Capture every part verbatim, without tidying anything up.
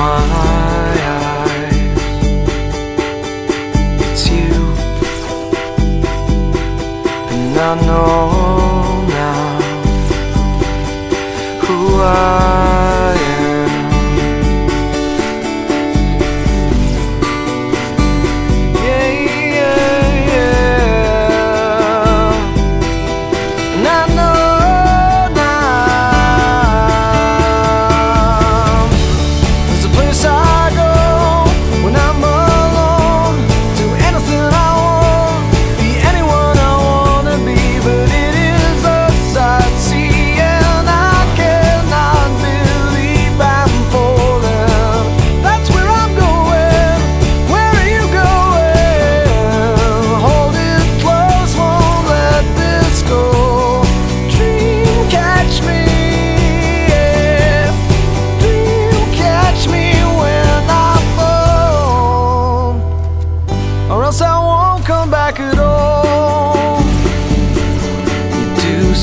my eyes. It's you, and I know now who I am. Yeah, yeah, yeah. And I know.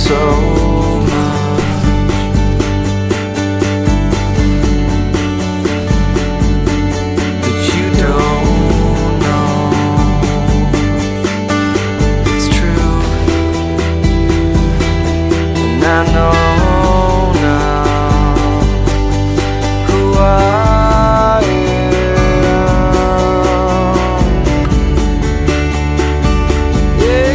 So much. But you don't know it's true, and I know now who I am. Yeah,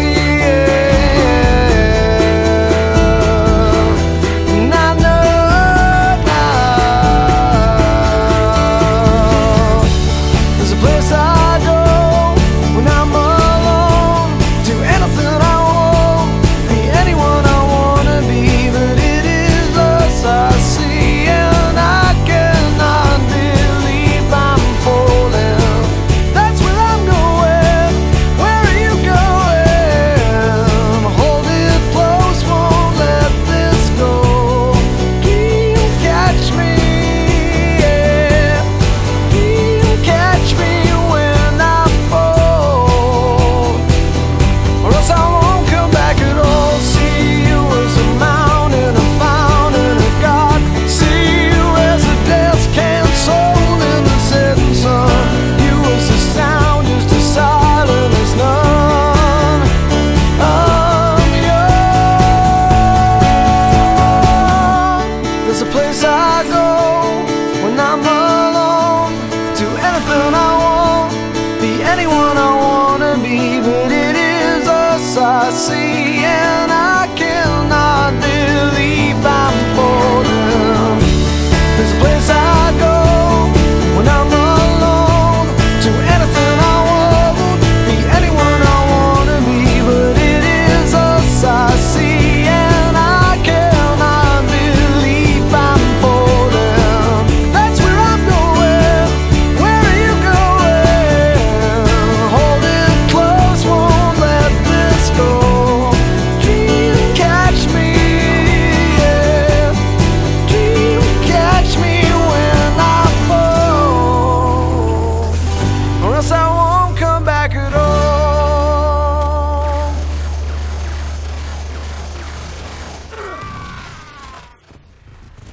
I go when I'm alone, do anything I want, be anyone I wanna be, but it is us I see, and I cannot believe I'm falling. There's a place